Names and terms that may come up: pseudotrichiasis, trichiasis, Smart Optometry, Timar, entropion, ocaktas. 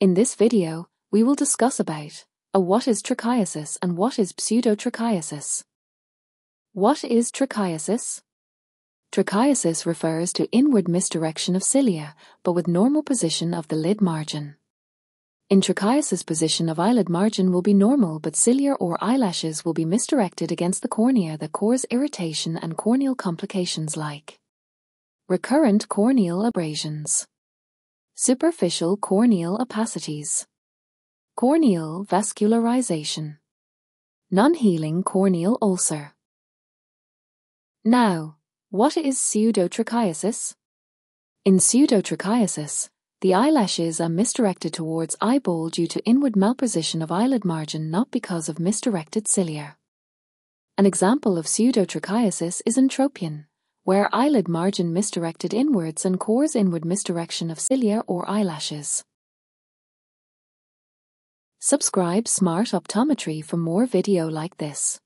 In this video, we will discuss about what is trichiasis and what is pseudotrichiasis. What is trichiasis? Trichiasis refers to inward misdirection of cilia, but with normal position of the lid margin. In trichiasis, position of eyelid margin will be normal, but cilia or eyelashes will be misdirected against the cornea that cause irritation and corneal complications like recurrent corneal abrasions, superficial corneal opacities, corneal vascularization, non-healing corneal ulcer. Now, what is pseudotrichiasis? In pseudotrichiasis, the eyelashes are misdirected towards eyeball due to inward malposition of eyelid margin, not because of misdirected cilia. An example of pseudotrichiasis is entropion, where eyelid margin misdirected inwards and cause inward misdirection of cilia or eyelashes. Subscribe Smart Optometry for more video like this.